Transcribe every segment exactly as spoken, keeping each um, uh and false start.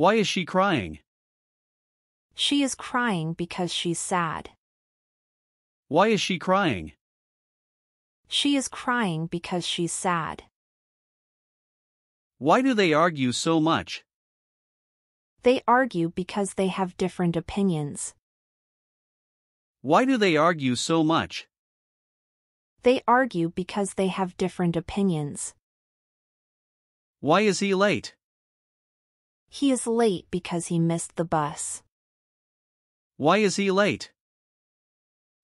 Why is she crying? She is crying because she's sad. Why is she crying? She is crying because she's sad. Why do they argue so much? They argue because they have different opinions. Why do they argue so much? They argue because they have different opinions. Why is he late? He is late because he missed the bus. Why is he late?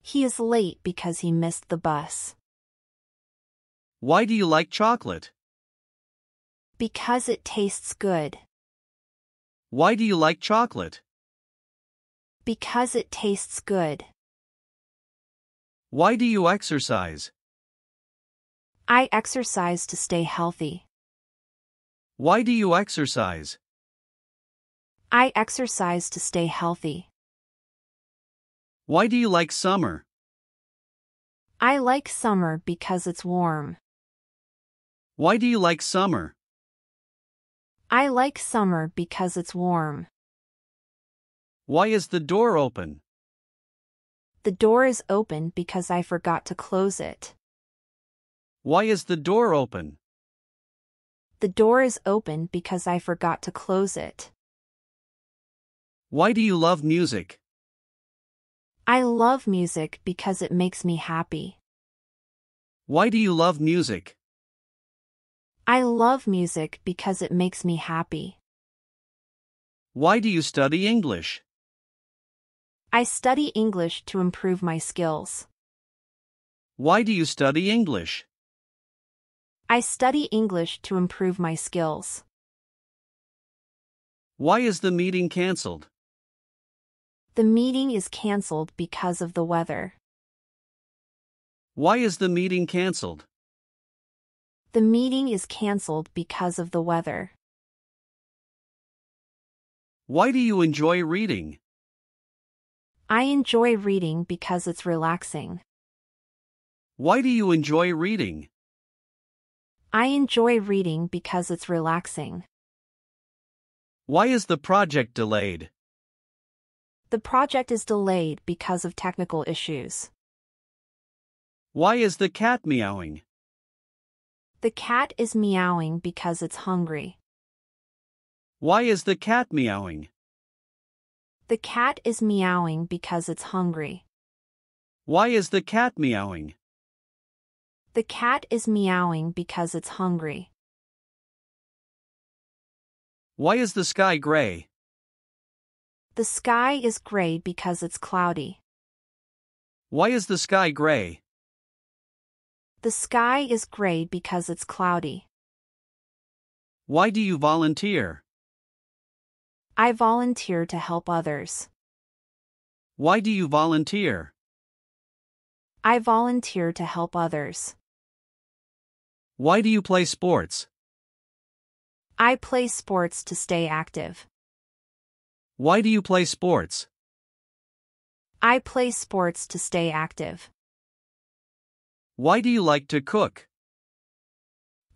He is late because he missed the bus. Why do you like chocolate? Because it tastes good. Why do you like chocolate? Because it tastes good. Why do you exercise? I exercise to stay healthy. Why do you exercise? I exercise to stay healthy. Why do you like summer? I like summer because it's warm. Why do you like summer? I like summer because it's warm. Why is the door open? The door is open because I forgot to close it. Why is the door open? The door is open because I forgot to close it. Why do you love music? I love music because it makes me happy. Why do you love music? I love music because it makes me happy. Why do you study English? I study English to improve my skills. Why do you study English? I study English to improve my skills. Why is the meeting cancelled? The meeting is cancelled because of the weather. Why is the meeting cancelled? The meeting is cancelled because of the weather. Why do you enjoy reading? I enjoy reading because it's relaxing. Why do you enjoy reading? I enjoy reading because it's relaxing. Why is the project delayed? The project is delayed because of technical issues. Why is the cat meowing? The cat is meowing because it's hungry. Why is the cat meowing? The cat is meowing because it's hungry. Why is the cat meowing? The cat is meowing because it's hungry. Why is the sky gray? The sky is gray because it's cloudy. Why is the sky gray? The sky is gray because it's cloudy. Why do you volunteer? I volunteer to help others. Why do you volunteer? I volunteer to help others. Why do you play sports? I play sports to stay active. Why do you play sports? I play sports to stay active. Why do you like to cook?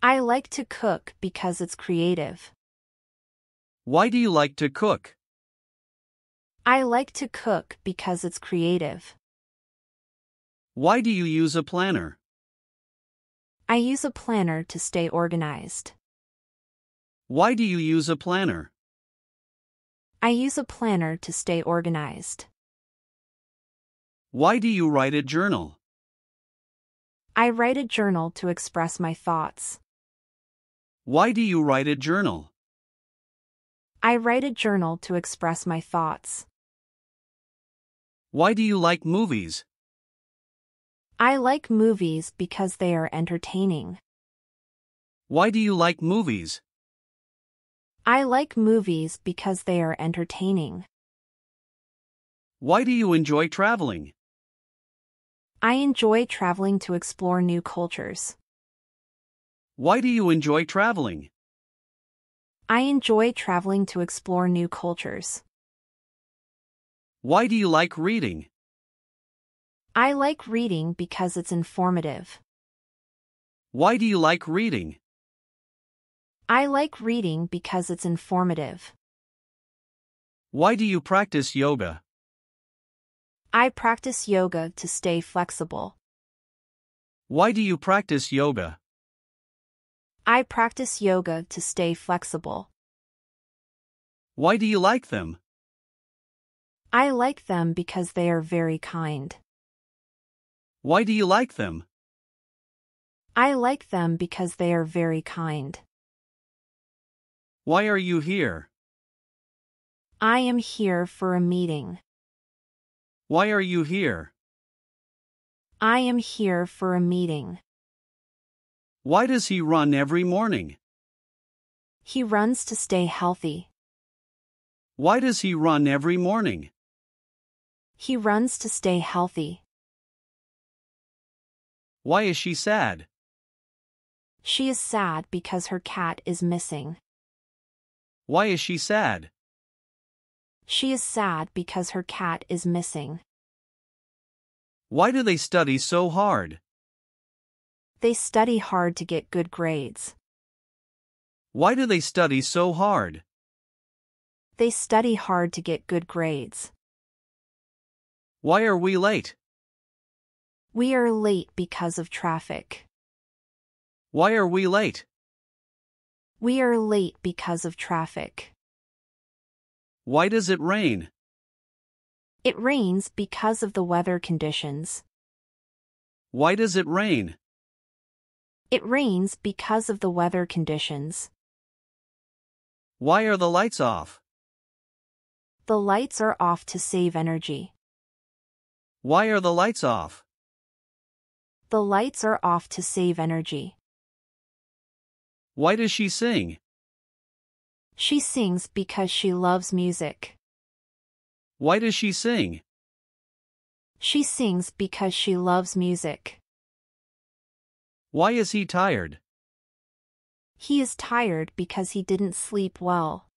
I like to cook because it's creative. Why do you like to cook? I like to cook because it's creative. Why do you use a planner? I use a planner to stay organized. Why do you use a planner? I use a planner to stay organized. Why do you write a journal? I write a journal to express my thoughts. Why do you write a journal? I write a journal to express my thoughts. Why do you like movies? I like movies because they are entertaining. Why do you like movies? I like movies because they are entertaining. Why do you enjoy traveling? I enjoy traveling to explore new cultures. Why do you enjoy traveling? I enjoy traveling to explore new cultures. Why do you like reading? I like reading because it's informative. Why do you like reading? I like reading because it's informative. Why do you practice yoga? I practice yoga to stay flexible. Why do you practice yoga? I practice yoga to stay flexible. Why do you like them? I like them because they are very kind. Why do you like them? I like them because they are very kind. Why are you here? I am here for a meeting. Why are you here? I am here for a meeting. Why does he run every morning? He runs to stay healthy. Why does he run every morning? He runs to stay healthy. Why is she sad? She is sad because her cat is missing. Why is she sad? She is sad because her cat is missing. Why do they study so hard? They study hard to get good grades. Why do they study so hard? They study hard to get good grades. Why are we late? We are late because of traffic. Why are we late? We are late because of traffic. Why does it rain? It rains because of the weather conditions. Why does it rain? It rains because of the weather conditions. Why are the lights off? The lights are off to save energy. Why are the lights off? The lights are off to save energy. Why does she sing? She sings because she loves music. Why does she sing? She sings because she loves music. Why is he tired? He is tired because he didn't sleep well.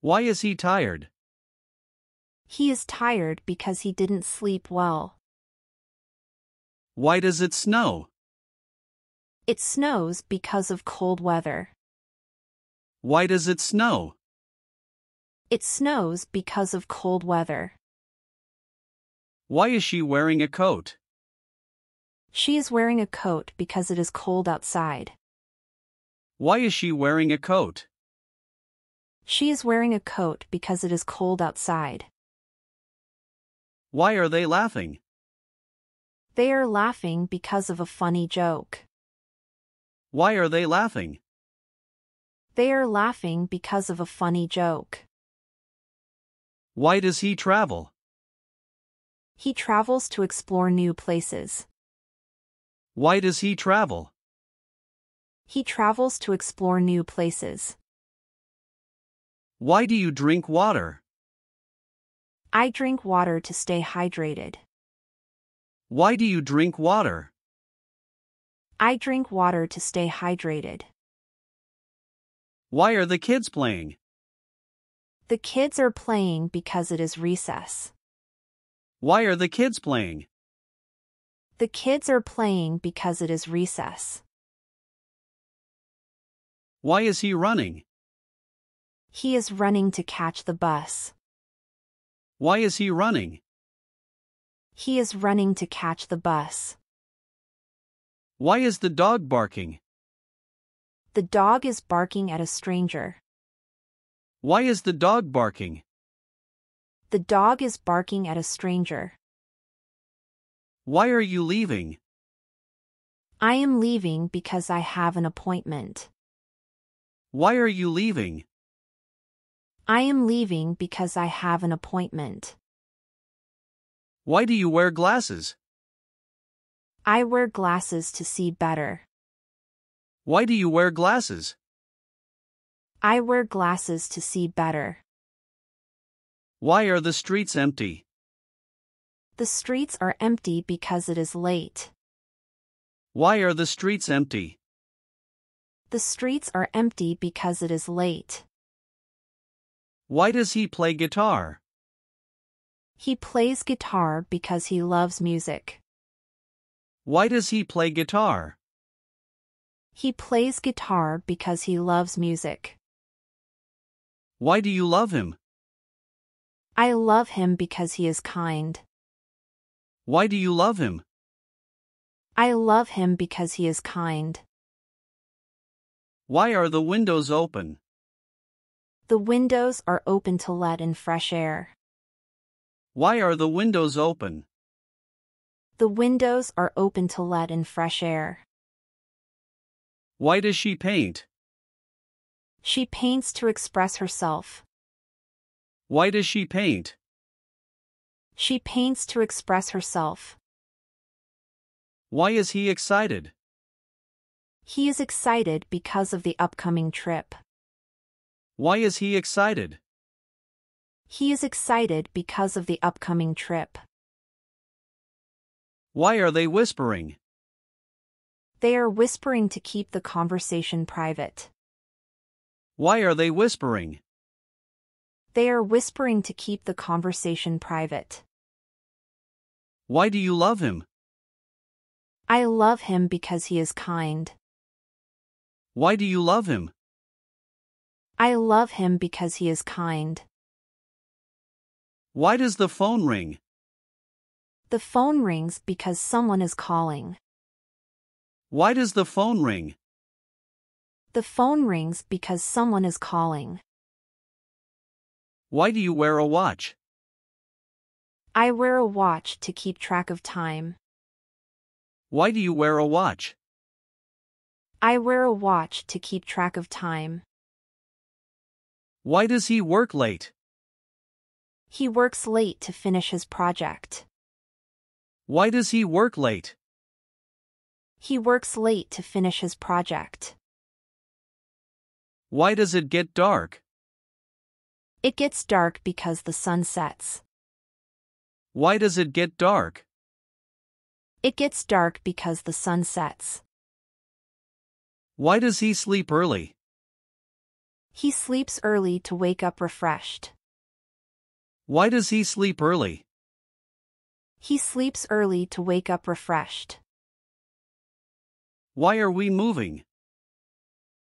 Why is he tired? He is tired because he didn't sleep well. Why does it snow? It snows because of cold weather. Why does it snow? It snows because of cold weather. Why is she wearing a coat? She is wearing a coat because it is cold outside. Why is she wearing a coat? She is wearing a coat because it is cold outside. Why are they laughing? They are laughing because of a funny joke. Why are they laughing? They are laughing because of a funny joke. Why does he travel? He travels to explore new places. Why does he travel? He travels to explore new places. Why do you drink water? I drink water to stay hydrated. Why do you drink water? I drink water to stay hydrated. Why are the kids playing? The kids are playing because it is recess. Why are the kids playing? The kids are playing because it is recess. Why is he running? He is running to catch the bus. Why is he running? He is running to catch the bus. Why is the dog barking? The dog is barking at a stranger. Why is the dog barking? The dog is barking at a stranger. Why are you leaving? I am leaving because I have an appointment. Why are you leaving? I am leaving because I have an appointment. Why do you wear glasses? I wear glasses to see better. Why do you wear glasses? I wear glasses to see better. Why are the streets empty? The streets are empty because it is late. Why are the streets empty? The streets are empty because it is late. Why does he play guitar? He plays guitar because he loves music. Why does he play guitar? He plays guitar because he loves music. Why do you love him? I love him because he is kind. Why do you love him? I love him because he is kind. Why are the windows open? The windows are open to let in fresh air. Why are the windows open? The windows are open to let in fresh air. Why does she paint? She paints to express herself. Why does she paint? She paints to express herself. Why is he excited? He is excited because of the upcoming trip. Why is he excited? He is excited because of the upcoming trip. Why are they whispering? They are whispering to keep the conversation private. Why are they whispering? They are whispering to keep the conversation private. Why do you love him? I love him because he is kind. Why do you love him? I love him because he is kind. Why does the phone ring? The phone rings because someone is calling. Why does the phone ring? The phone rings because someone is calling. Why do you wear a watch? I wear a watch to keep track of time. Why do you wear a watch? I wear a watch to keep track of time. Why does he work late? He works late to finish his project. Why does he work late? He works late to finish his project. Why does it get dark? It gets dark because the sun sets. Why does it get dark? It gets dark because the sun sets. Why does he sleep early? He sleeps early to wake up refreshed. Why does he sleep early? He sleeps early to wake up refreshed. Why are we moving?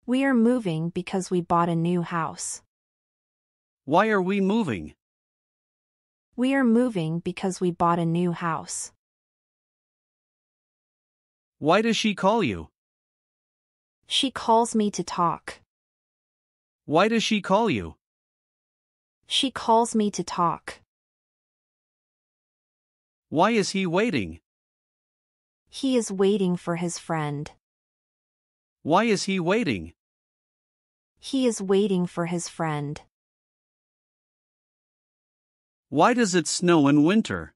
We are moving because we bought a new house. Why are we moving? We are moving because we bought a new house. Why does she call you? She calls me to talk. Why does she call you? She calls me to talk. Why is he waiting? He is waiting for his friend. Why is he waiting? He is waiting for his friend. Why does it snow in winter?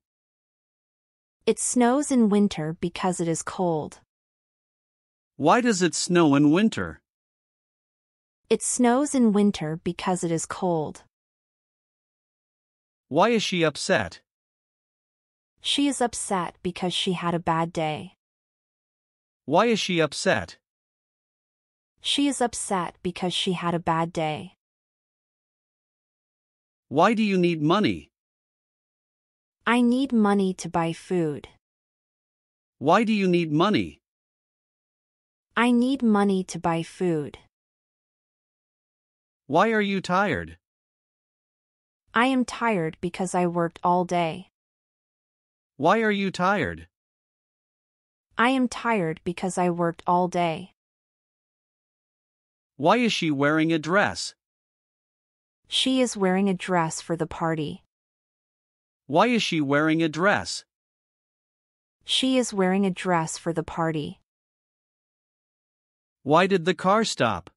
It snows in winter because it is cold. Why does it snow in winter? It snows in winter because it is cold. Why is she upset? She is upset because she had a bad day. Why is she upset? She is upset because she had a bad day. Why do you need money? I need money to buy food. Why do you need money? I need money to buy food. Why are you tired? I am tired because I worked all day. Why are you tired? I am tired because I worked all day. Why is she wearing a dress? She is wearing a dress for the party. Why is she wearing a dress? She is wearing a dress for the party. Why did the car stop?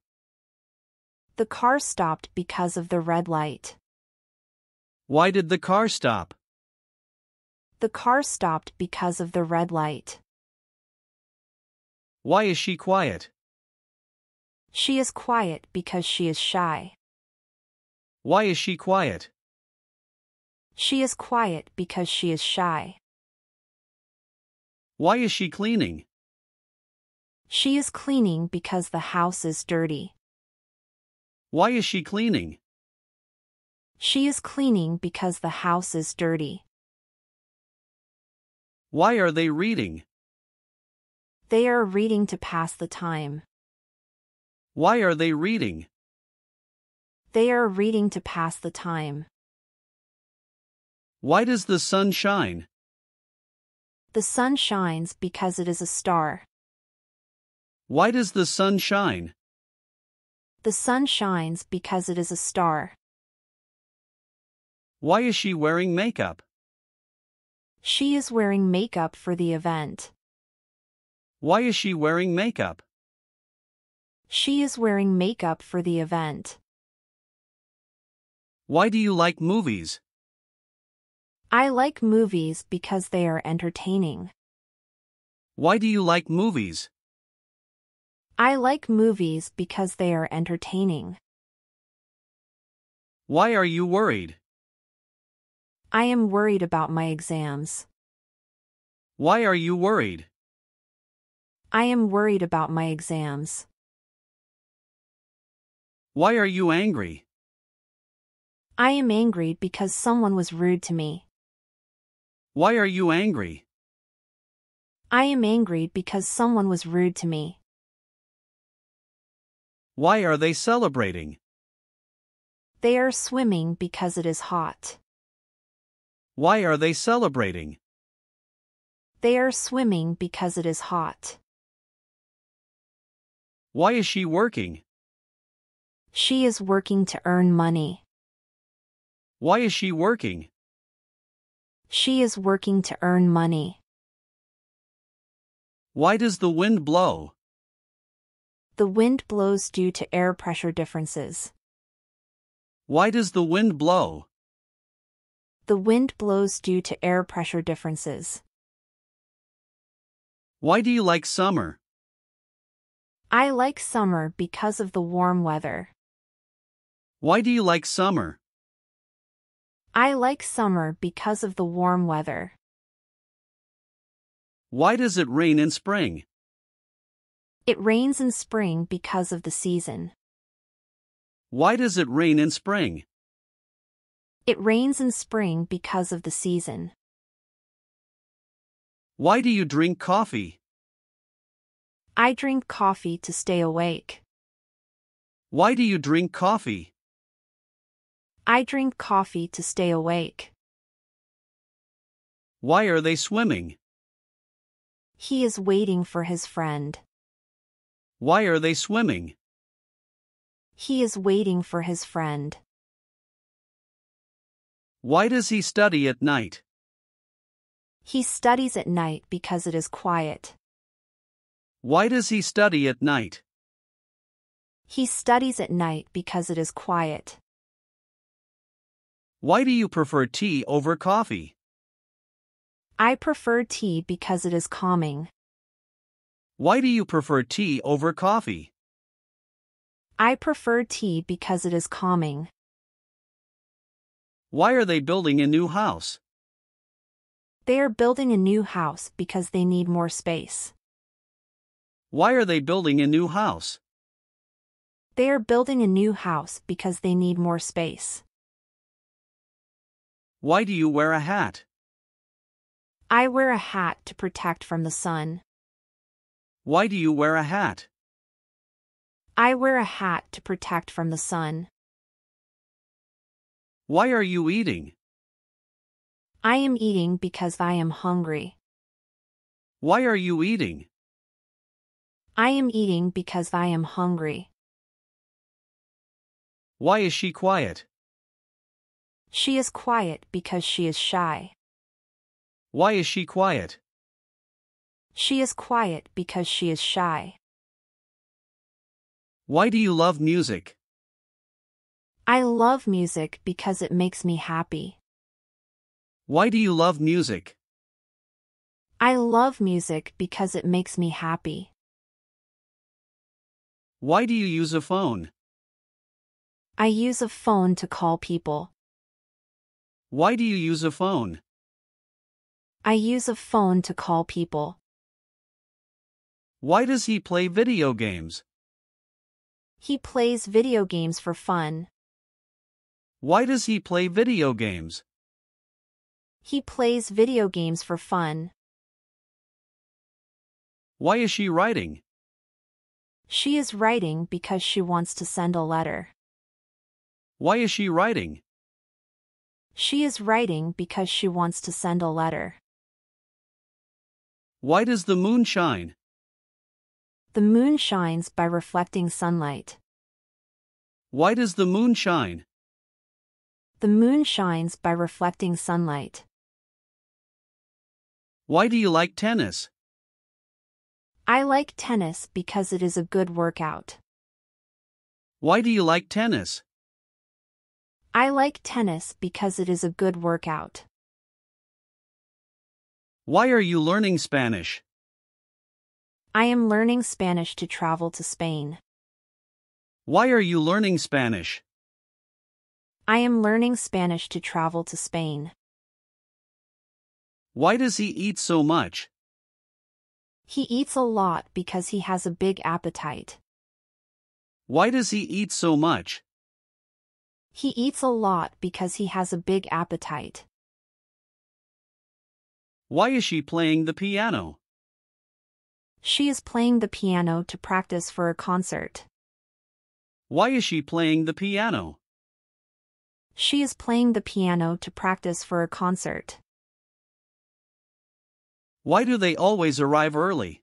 The car stopped because of the red light. Why did the car stop? The car stopped because of the red light. Why is she quiet? She is quiet because she is shy. Why is she quiet? She is quiet because she is shy. Why is she cleaning? She is cleaning because the house is dirty. Why is she cleaning? She is cleaning because the house is dirty. Why are they reading? They are reading to pass the time. Why are they reading? They are reading to pass the time. Why does the sun shine? The sun shines because it is a star. Why does the sun shine? The sun shines because it is a star. Why is she wearing makeup? She is wearing makeup for the event. Why is she wearing makeup? She is wearing makeup for the event. Why do you like movies? I like movies because they are entertaining. Why do you like movies? I like movies because they are entertaining. Why are you worried? I am worried about my exams. Why are you worried? I am worried about my exams. Why are you angry? I am angry because someone was rude to me. Why are you angry? I am angry because someone was rude to me. Why are they celebrating? They are swimming because it is hot. Why are they celebrating? They are swimming because it is hot. Why is she working? She is working to earn money. Why is she working? She is working to earn money. Why does the wind blow? The wind blows due to air pressure differences. Why does the wind blow? The wind blows due to air pressure differences. Why do you like summer? I like summer because of the warm weather. Why do you like summer? I like summer because of the warm weather. Why does it rain in spring? It rains in spring because of the season. Why does it rain in spring? It rains in spring because of the season. Why do you drink coffee? I drink coffee to stay awake. Why do you drink coffee? I drink coffee to stay awake. Why are they swimming? He is waiting for his friend. Why are they swimming? He is waiting for his friend. Why does he study at night? He studies at night because it is quiet. Why does he study at night? He studies at night because it is quiet. Why do you prefer tea over coffee? I prefer tea because it is calming. Why do you prefer tea over coffee? I prefer tea because it is calming. Why are they building a new house? They are building a new house because they need more space. Why are they building a new house? They are building a new house because they need more space. Why do you wear a hat? I wear a hat to protect from the sun. Why do you wear a hat? I wear a hat to protect from the sun. Why are you eating? I am eating because I am hungry. Why are you eating? I am eating because I am hungry. Why is she quiet? She is quiet because she is shy. Why is she quiet? She is quiet because she is shy. Why do you love music? I love music because it makes me happy. Why do you love music? I love music because it makes me happy. Why do you use a phone? I use a phone to call people. Why do you use a phone? I use a phone to call people. Why does he play video games? He plays video games for fun. Why does he play video games? He plays video games for fun. Why is she writing? She is writing because she wants to send a letter. Why is she writing? She is writing because she wants to send a letter. Why does the moon shine? The moon shines by reflecting sunlight. Why does the moon shine? The moon shines by reflecting sunlight. Why do you like tennis? I like tennis because it is a good workout. Why do you like tennis? I like tennis because it is a good workout. Why are you learning Spanish? I am learning Spanish to travel to Spain. Why are you learning Spanish? I am learning Spanish to travel to Spain. Why does he eat so much? He eats a lot because he has a big appetite. Why does he eat so much? He eats a lot because he has a big appetite. Why is she playing the piano? She is playing the piano to practice for a concert. Why is she playing the piano? She is playing the piano to practice for a concert. Why do they always arrive early?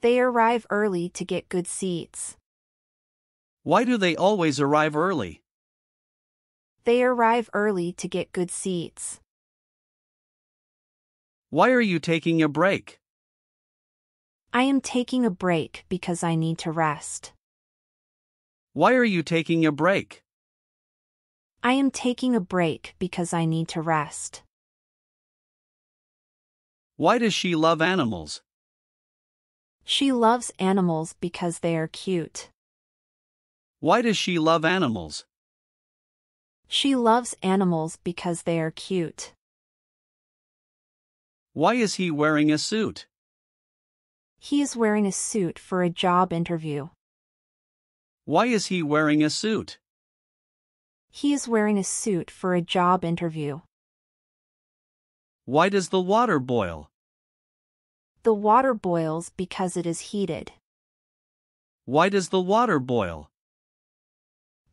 They arrive early to get good seats. Why do they always arrive early? They arrive early to get good seats. Why are you taking a break? I am taking a break because I need to rest. Why are you taking a break? I am taking a break because I need to rest. Why does she love animals? She loves animals because they are cute. Why does she love animals? She loves animals because they are cute. Why is he wearing a suit? He is wearing a suit for a job interview. Why is he wearing a suit? He is wearing a suit for a job interview. Why does the water boil? The water boils because it is heated. Why does the water boil?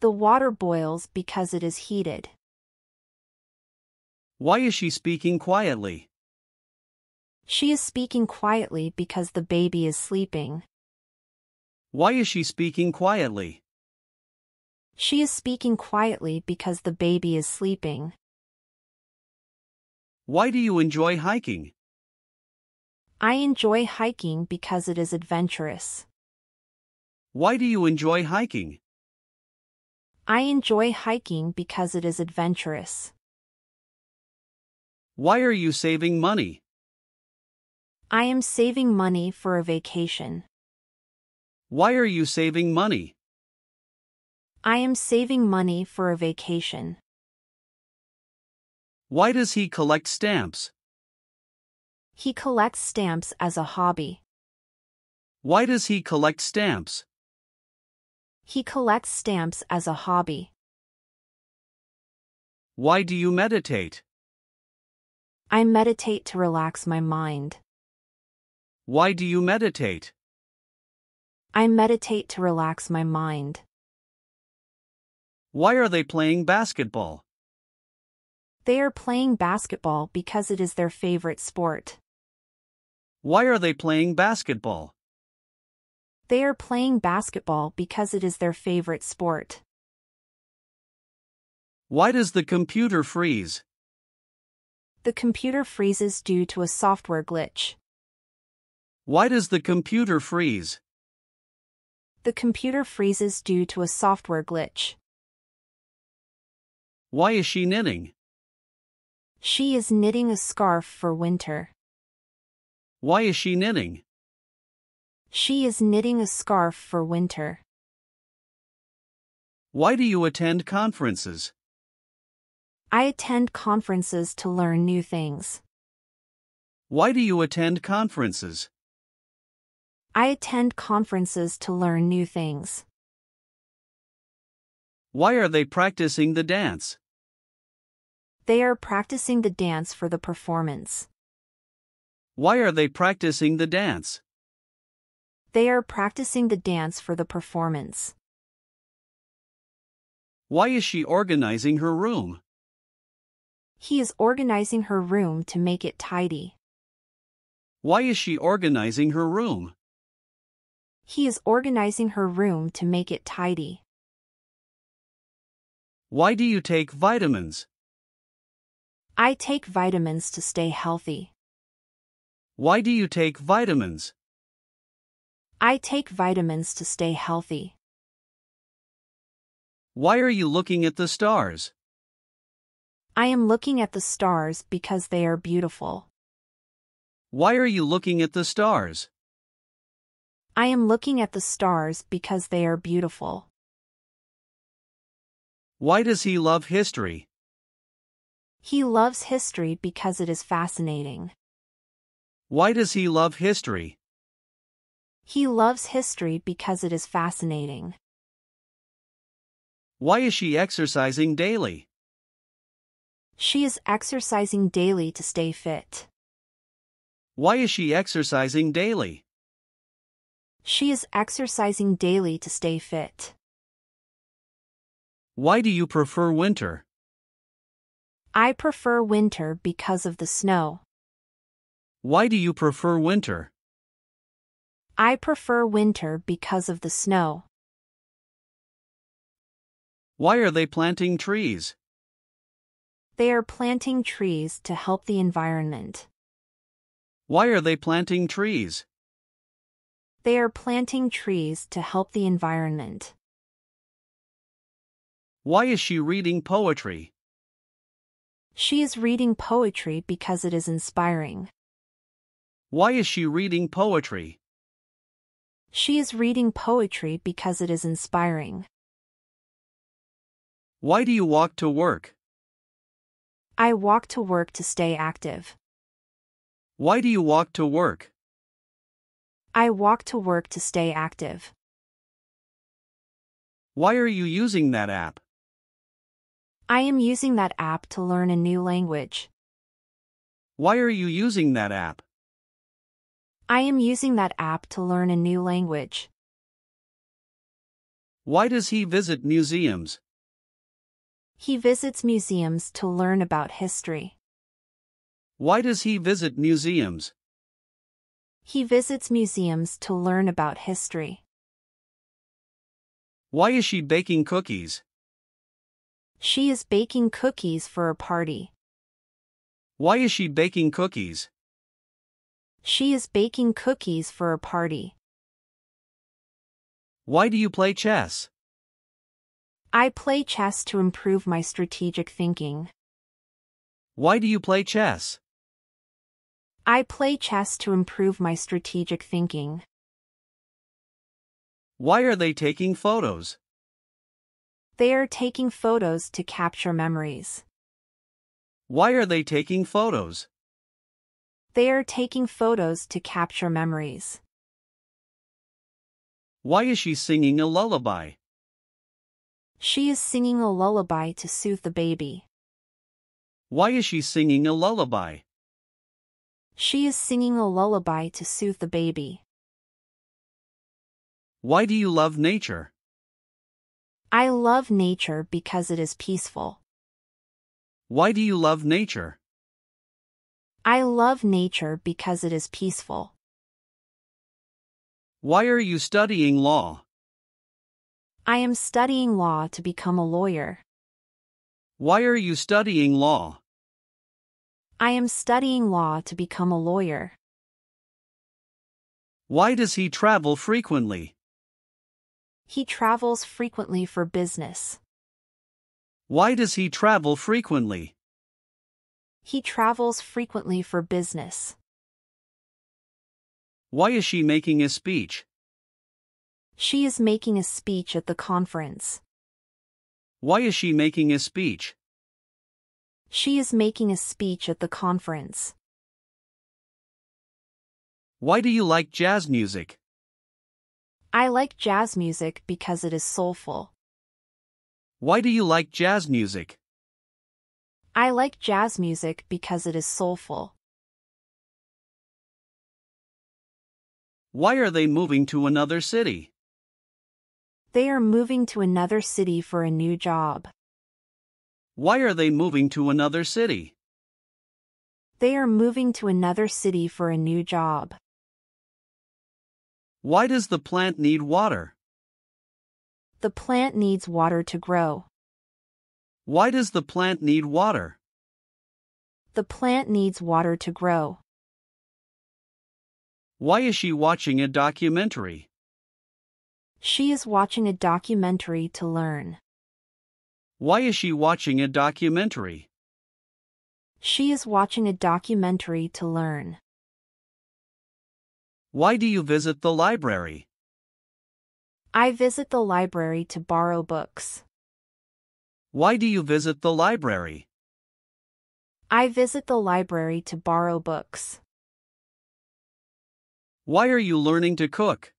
The water boils because it is heated. Why is she speaking quietly? She is speaking quietly because the baby is sleeping. Why is she speaking quietly? She is speaking quietly because the baby is sleeping. Why do you enjoy hiking? I enjoy hiking because it is adventurous. Why do you enjoy hiking? I enjoy hiking because it is adventurous. Why are you saving money? I am saving money for a vacation. Why are you saving money? I am saving money for a vacation. Why does he collect stamps? He collects stamps as a hobby. Why does he collect stamps? He collects stamps as a hobby. Why do you meditate? I meditate to relax my mind. Why do you meditate? I meditate to relax my mind. Why are they playing basketball? They are playing basketball because it is their favorite sport. Why are they playing basketball? They are playing basketball because it is their favorite sport. Why does the computer freeze? The computer freezes due to a software glitch. Why does the computer freeze? The computer freezes due to a software glitch. Why is she knitting? She is knitting a scarf for winter. Why is she knitting? She is knitting a scarf for winter. Why do you attend conferences? I attend conferences to learn new things. Why do you attend conferences? I attend conferences to learn new things. Why are they practicing the dance? They are practicing the dance for the performance. Why are they practicing the dance? They are practicing the dance for the performance. Why is she organizing her room? He is organizing her room to make it tidy. Why is she organizing her room? He is organizing her room to make it tidy. Why do you take vitamins? I take vitamins to stay healthy. Why do you take vitamins? I take vitamins to stay healthy. Why are you looking at the stars? I am looking at the stars because they are beautiful. Why are you looking at the stars? I am looking at the stars because they are beautiful. Why does he love history? He loves history because it is fascinating. Why does he love history? He loves history because it is fascinating. Why is she exercising daily? She is exercising daily to stay fit. Why is she exercising daily? She is exercising daily to stay fit. Why do you prefer winter? I prefer winter because of the snow. Why do you prefer winter? I prefer winter because of the snow. Why are they planting trees? They are planting trees to help the environment. Why are they planting trees? They are planting trees to help the environment. Why is she reading poetry? She is reading poetry because it is inspiring. Why is she reading poetry? She is reading poetry because it is inspiring. Why do you walk to work? I walk to work to stay active. Why do you walk to work? I walk to work to stay active. Why are you using that app? I am using that app to learn a new language. Why are you using that app? I am using that app to learn a new language. Why does he visit museums? He visits museums to learn about history. Why does he visit museums? He visits museums to learn about history. Why is she baking cookies? She is baking cookies for a party. Why is she baking cookies? She is baking cookies for a party. Why do you play chess? I play chess to improve my strategic thinking. Why do you play chess? I play chess to improve my strategic thinking. Why are they taking photos? They are taking photos to capture memories. Why are they taking photos? They are taking photos to capture memories. Why is she singing a lullaby? She is singing a lullaby to soothe the baby. Why is she singing a lullaby? She is singing a lullaby to soothe the baby. Why do you love nature? I love nature because it is peaceful. Why do you love nature? I love nature because it is peaceful. Why are you studying law? I am studying law to become a lawyer. Why are you studying law? I am studying law to become a lawyer. Why does he travel frequently? He travels frequently for business. Why does he travel frequently? He travels frequently for business. Why is she making a speech? She is making a speech at the conference. Why is she making a speech? She is making a speech at the conference. Why do you like jazz music? I like jazz music because it is soulful. Why do you like jazz music? I like jazz music because it is soulful. Why are they moving to another city? They are moving to another city for a new job. Why are they moving to another city? They are moving to another city for a new job. Why does the plant need water? The plant needs water to grow. Why does the plant need water? The plant needs water to grow. Why is she watching a documentary? She is watching a documentary to learn. Why is she watching a documentary? She is watching a documentary to learn. Why do you visit the library? I visit the library to borrow books. Why do you visit the library? I visit the library to borrow books. Why are you learning to cook?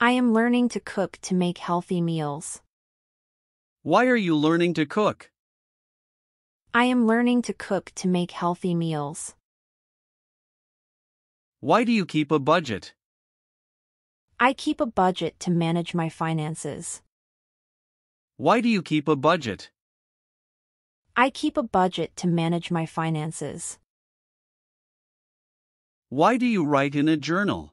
I am learning to cook to make healthy meals. Why are you learning to cook? I am learning to cook to make healthy meals. Why do you keep a budget? I keep a budget to manage my finances. Why do you keep a budget? I keep a budget to manage my finances. Why do you write in a journal?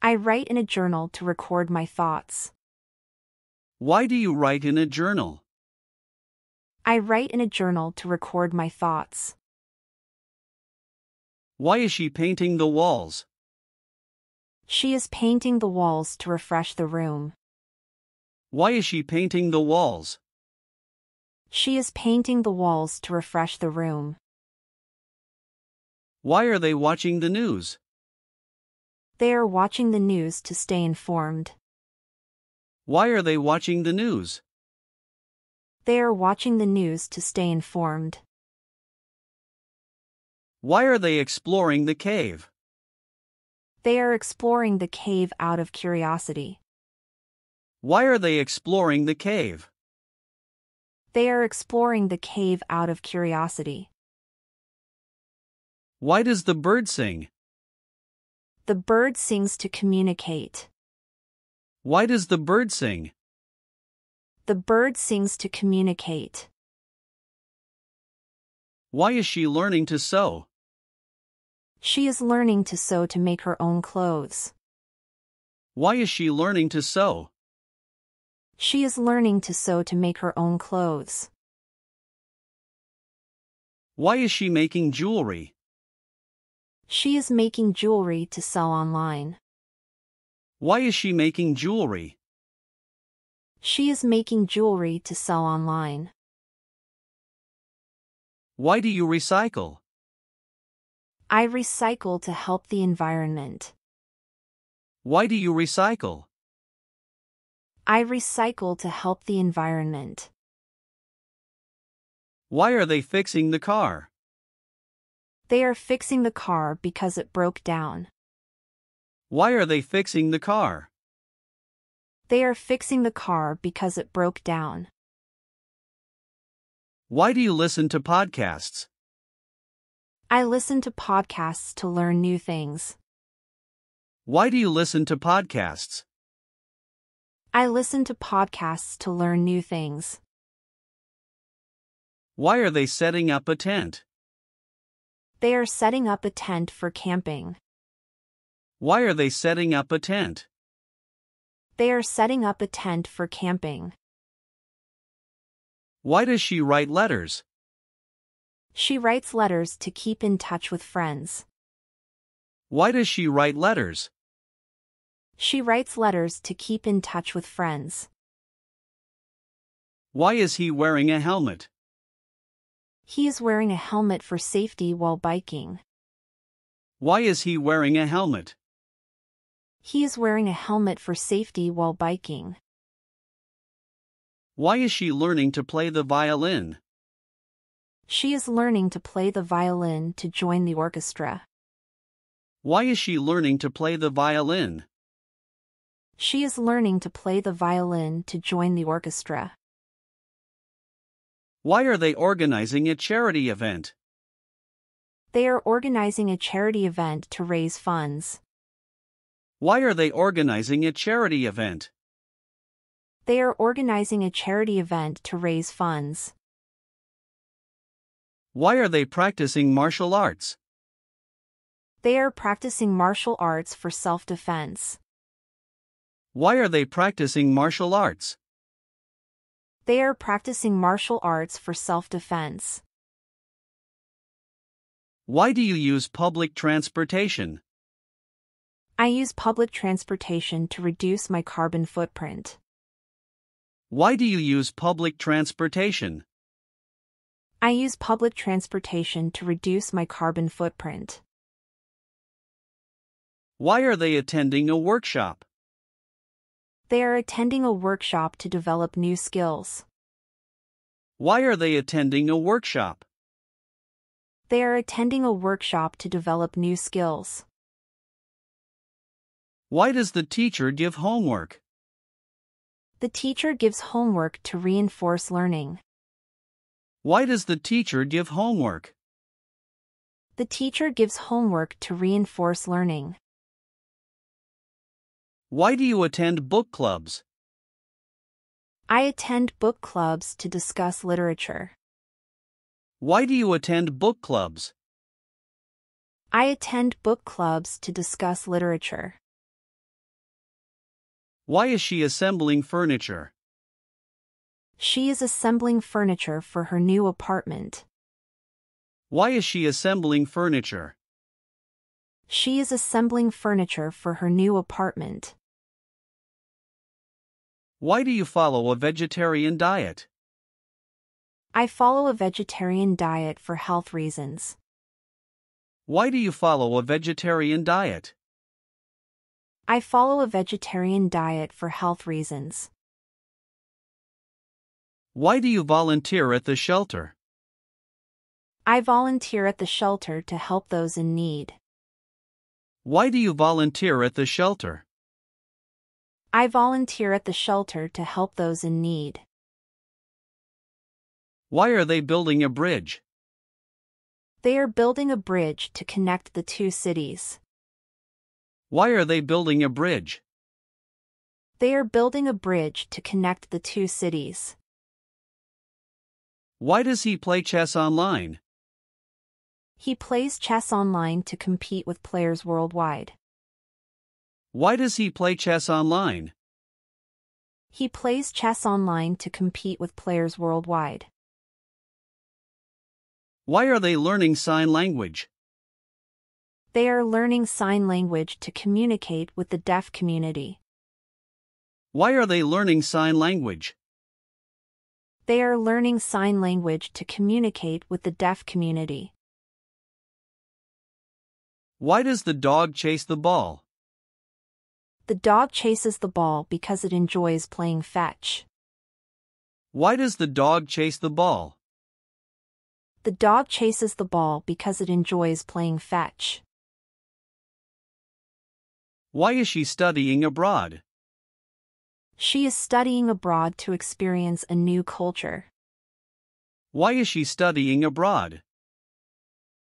I write in a journal to record my thoughts. Why do you write in a journal? I write in a journal to record my thoughts. Why is she painting the walls? She is painting the walls to refresh the room. Why is she painting the walls? She is painting the walls to refresh the room. Why are they watching the news? They are watching the news to stay informed. Why are they watching the news? They are watching the news to stay informed. Why are they exploring the cave? They are exploring the cave out of curiosity. Why are they exploring the cave? They are exploring the cave out of curiosity. Why does the bird sing? The bird sings to communicate. Why does the bird sing? The bird sings to communicate. Why is she learning to sew? She is learning to sew to make her own clothes. Why is she learning to sew? She is learning to sew to make her own clothes. Why is she making jewelry? She is making jewelry to sell online. Why is she making jewelry? She is making jewelry to sell online. Why do you recycle? I recycle to help the environment. Why do you recycle? I recycle to help the environment. Why are they fixing the car? They are fixing the car because it broke down. Why are they fixing the car? They are fixing the car because it broke down. Why do you listen to podcasts? I listen to podcasts to learn new things. Why do you listen to podcasts? I listen to podcasts to learn new things. Why are they setting up a tent? They are setting up a tent for camping. Why are they setting up a tent? They are setting up a tent for camping. Why does she write letters? She writes letters to keep in touch with friends. Why does she write letters? She writes letters to keep in touch with friends. Why is he wearing a helmet? He is wearing a helmet for safety while biking. Why is he wearing a helmet? He is wearing a helmet for safety while biking. Why is she learning to play the violin? She is learning to play the violin to join the orchestra. Why is she learning to play the violin? She is learning to play the violin to join the orchestra. Why are they organizing a charity event? They are organizing a charity event to raise funds. Why are they organizing a charity event? They are organizing a charity event to raise funds. Why are they practicing martial arts? They are practicing martial arts for self-defense. Why are they practicing martial arts? They are practicing martial arts for self-defense. Why do you use public transportation? I use public transportation to reduce my carbon footprint. Why do you use public transportation? I use public transportation to reduce my carbon footprint. Why are they attending a workshop? They are attending a workshop to develop new skills. Why are they attending a workshop? They are attending a workshop to develop new skills. Why does the teacher give homework? The teacher gives homework to reinforce learning. Why does the teacher give homework? The teacher gives homework to reinforce learning. Why do you attend book clubs? I attend book clubs to discuss literature. Why do you attend book clubs? I attend book clubs to discuss literature. Why is she assembling furniture? She is assembling furniture for her new apartment. Why is she assembling furniture? She is assembling furniture for her new apartment. Why do you follow a vegetarian diet? I follow a vegetarian diet for health reasons. Why do you follow a vegetarian diet? I follow a vegetarian diet for health reasons. Why do you volunteer at the shelter? I volunteer at the shelter to help those in need. Why do you volunteer at the shelter? I volunteer at the shelter to help those in need. Why are they building a bridge? They are building a bridge to connect the two cities. Why are they building a bridge? They are building a bridge to connect the two cities. Why does he play chess online? He plays chess online to compete with players worldwide. Why does he play chess online? He plays chess online to compete with players worldwide. Why are they learning sign language? They are learning sign language to communicate with the deaf community. Why are they learning sign language? They are learning sign language to communicate with the deaf community. Why does the dog chase the ball? The dog chases the ball because it enjoys playing fetch. Why does the dog chase the ball? The dog chases the ball because it enjoys playing fetch. Why is she studying abroad? She is studying abroad to experience a new culture. Why is she studying abroad?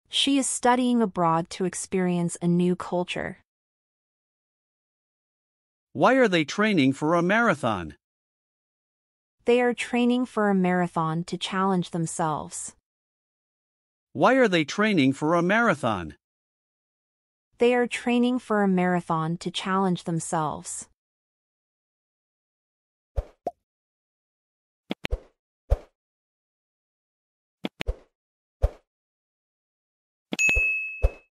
She is studying abroad to experience a new culture. Why are they training for a marathon? They are training for a marathon to challenge themselves. Why are they training for a marathon? They are training for a marathon to challenge themselves.